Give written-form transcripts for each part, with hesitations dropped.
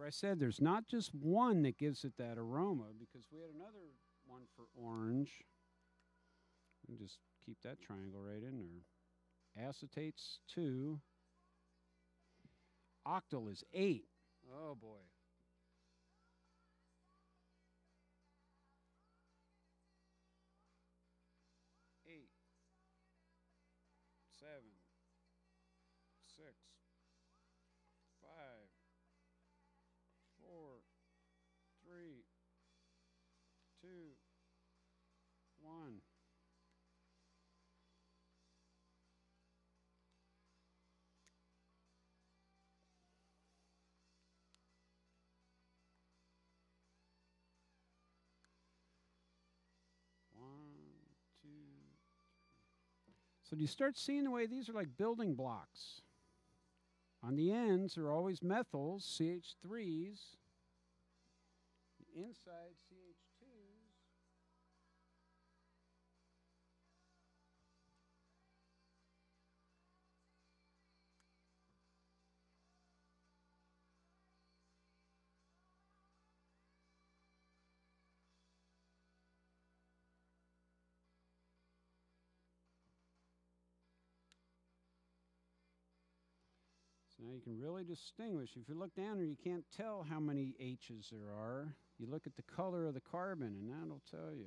remember I said there's not just one that gives it that aroma, because we had another one for orange. And just keep that triangle right in there. Acetate's 2. Octyl is 8. Oh, boy. Eight, 7, 6, 5, 4, 3, 2, 1. So you start seeing the way these are like building blocks. On the ends are always methyls, CH3s. The inside, CH2s. Now you can really distinguish. If you look down there, you can't tell how many H's there are. You look at the color of the carbon, and that'll tell you.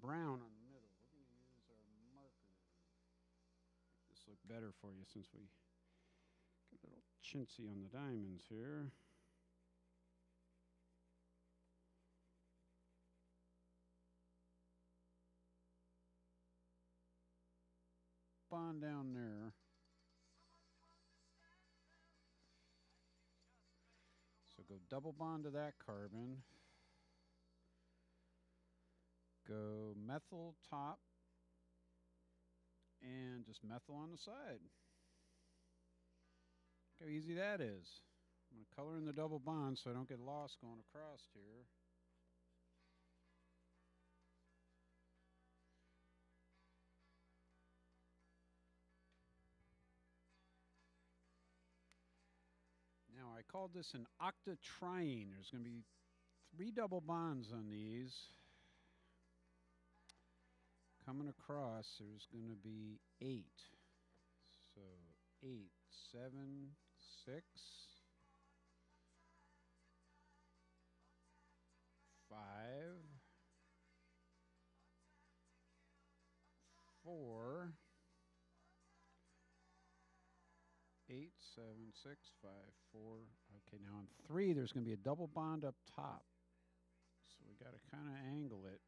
Brown on the middle. We're going to use our marker. Make this look better for you since we get a little chintzy on the diamonds here. On down there. So go double bond to that carbon. Go methyl top and just methyl on the side. Look how easy that is. I'm going to color in the double bond so I don't get lost going across here. Now I called this an octatriene. There's going to be 3 double bonds on these. Coming across, there's going to be 8. So 8, 7, 6, 5, 4, 8, 7, 6, 5, 4. Okay, now on 3, there's going to be a double bond up top. So we got to kind of angle it.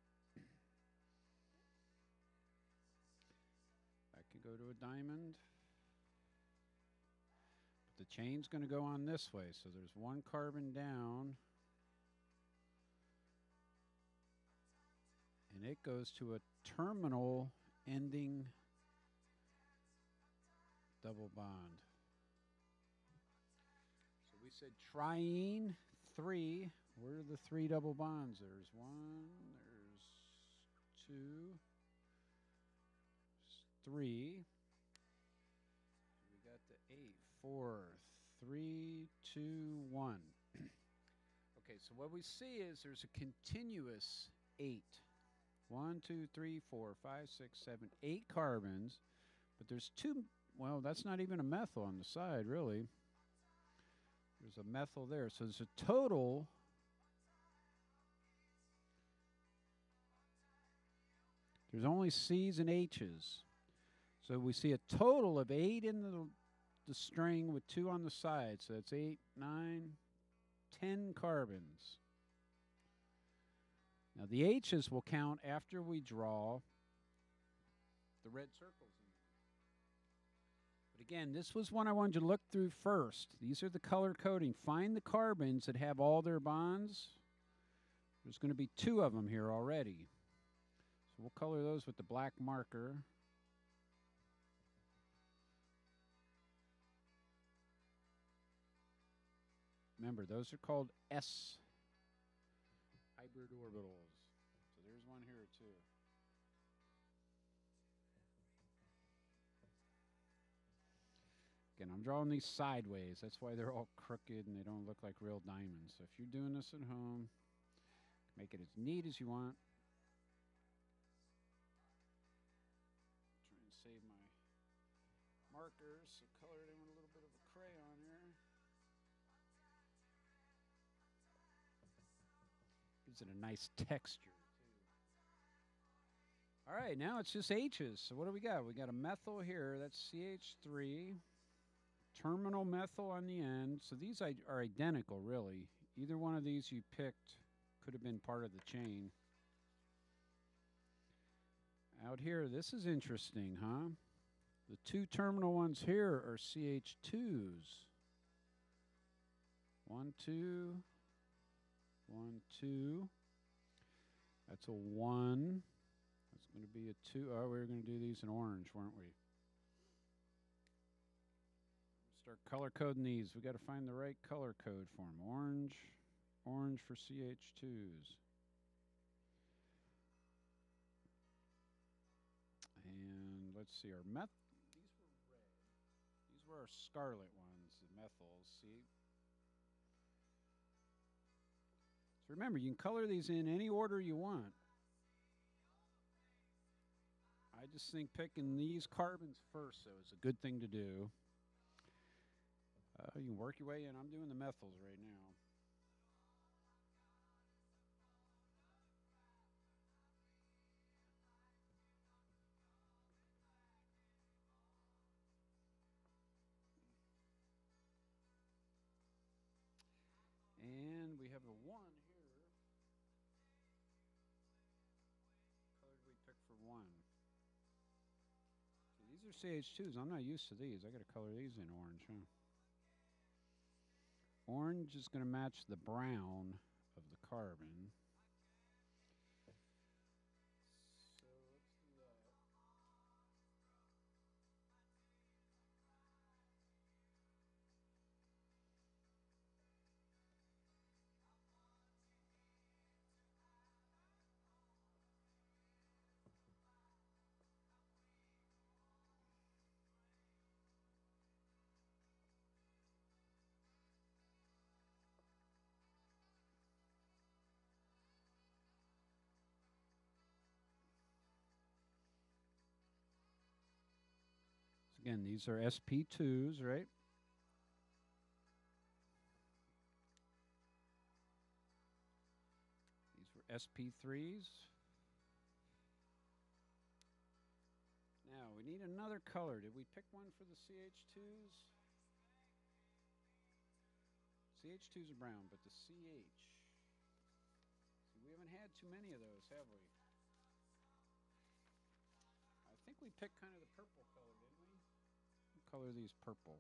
I could go to a diamond, but the chain's going to go on this way, so there's 1 carbon down, and it goes to a terminal ending double bond. So we said triene 3. Where are the 3 double bonds? There's 1, there's 2. 3. We got the 8, 4, 3, 2, 1. Okay, so what we see is there's a continuous 8. 1, 2, 3, 4, 5, 6, 7, 8 carbons, but there's 2. Well, that's not even a methyl on the side, really. There's a methyl there, so there's a total there's only C's and H's. So we see a total of 8 in the string with 2 on the side. So that's 8, 9, 10 carbons. Now the H's will count after we draw the red circles in there. But again, this was one I wanted you to look through first. These are the color coding. Find the carbons that have all their bonds. There's going to be 2 of them here already. So we'll color those with the black marker. Remember, those are called S hybrid orbitals. So there's one here too. Again, I'm drawing these sideways. That's why they're all crooked and they don't look like real diamonds. So if you're doing this at home, make it as neat as you want. Try and save my markers. So color it in with a little bit of a crayon here. Gives it a nice texture, too. All right, now it's just H's. So what do we got? We got a methyl here. That's CH3. Terminal methyl on the end. So these are identical, really. Either one of these you picked could have been part of the chain. Out here, this is interesting, huh? The two terminal ones here are CH2s. 1, 2. 1, 2. That's a 1. That's going to be a 2. Oh, we were going to do these in orange, weren't we? Start color coding these. We got to find the right color code for them. Orange. Orange for CH2s. And let's see, our meth. These were red. These were our scarlet ones, the methyls. See? So remember, you can color these in any order you want. I just think picking these carbons first, though, is a good thing to do. You can work your way in. I'm doing the methyls right now. And we have a 1 here. What color did we pick for 1? See, these are CH2s. I'm not used to these. I got to color these in orange, huh? Orange is going to match the brown of the carbon. So let's do that. Again, these are sp2s, right? These were sp3s. Now, we need another color. Did we pick one for the CH2s? CH2s are brown, but the CH. See, we haven't had too many of those, have we? I think we picked kind of the purple color, didn't we? What color are these purple?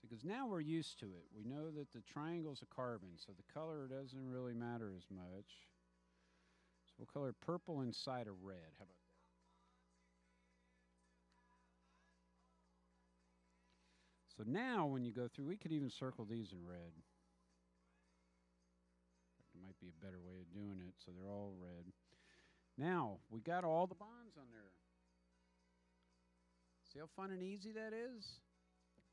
So, because now we're used to it. We know that the triangle's a carbon, so the color doesn't really matter as much. So we'll color purple inside of red. How about that? So now when you go through, we could even circle these in red. Might be a better way of doing it, so they're all red. Now we got all the bonds on there. See how fun and easy that is?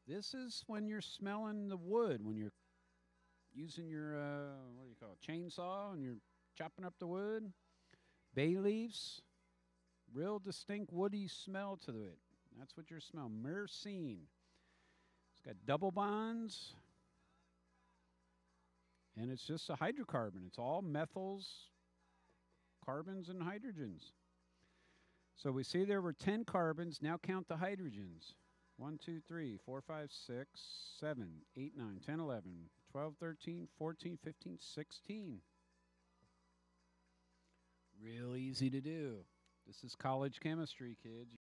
This is when you're smelling the wood, when you're using your what do you call it, chainsaw, and you're chopping up the wood. Bay leaves, real distinct woody smell to it. That's what you're smelling. Myrcene. It's got double bonds. And it's just a hydrocarbon. It's all methyls, carbons, and hydrogens. So we see there were 10 carbons. Now count the hydrogens. 1, 2, 3, 4, 5, 6, 7, 8, 9, 10, 11, 12, 13, 14, 15, 16. Real easy to do. This is college chemistry, kids.